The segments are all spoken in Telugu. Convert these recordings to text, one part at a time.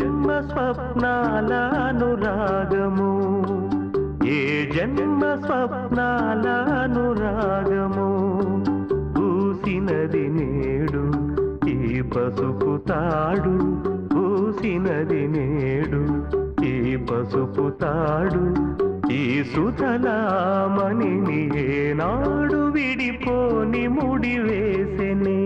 జన్మ స్వప్నాల అనురాగము ఏ జన్మ స్వప్నాల అనురాగము పూసినది నేడు ఈ పసుపు తాడు పూసినది నేడు ఈ పసుపు తాడు ఈ సుతలామణిని ఏనాడు విడిపోని ముడివేసెనే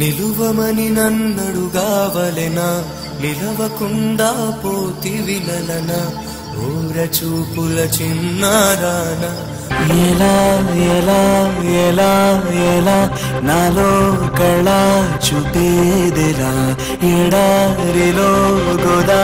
నిలువమని నన్నడుగావలెనా నిలవకుండా పోతి విలలన ఊరచూపుల చిన్నారాన ఎలా ఎలా ఎలా ఎలా నాలో కళ చూపేదెలా ఎడారిలో గోదా